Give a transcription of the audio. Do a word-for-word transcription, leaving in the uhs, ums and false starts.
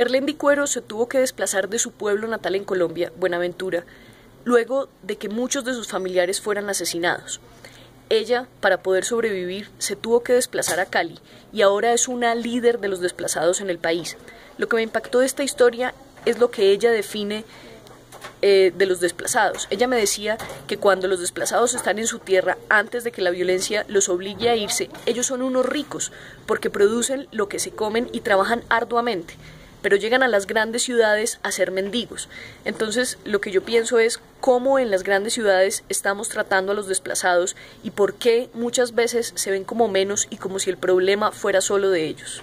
Erlendi Cuero se tuvo que desplazar de su pueblo natal en Colombia, Buenaventura, luego de que muchos de sus familiares fueran asesinados. Ella, para poder sobrevivir, se tuvo que desplazar a Cali y ahora es una líder de los desplazados en el país. Lo que me impactó de esta historia es lo que ella define eh, de los desplazados. Ella me decía que cuando los desplazados están en su tierra antes de que la violencia los obligue a irse, ellos son unos ricos porque producen lo que se comen y trabajan arduamente, pero llegan a las grandes ciudades a ser mendigos. Entonces, lo que yo pienso es cómo en las grandes ciudades estamos tratando a los desplazados y por qué muchas veces se ven como menos y como si el problema fuera solo de ellos.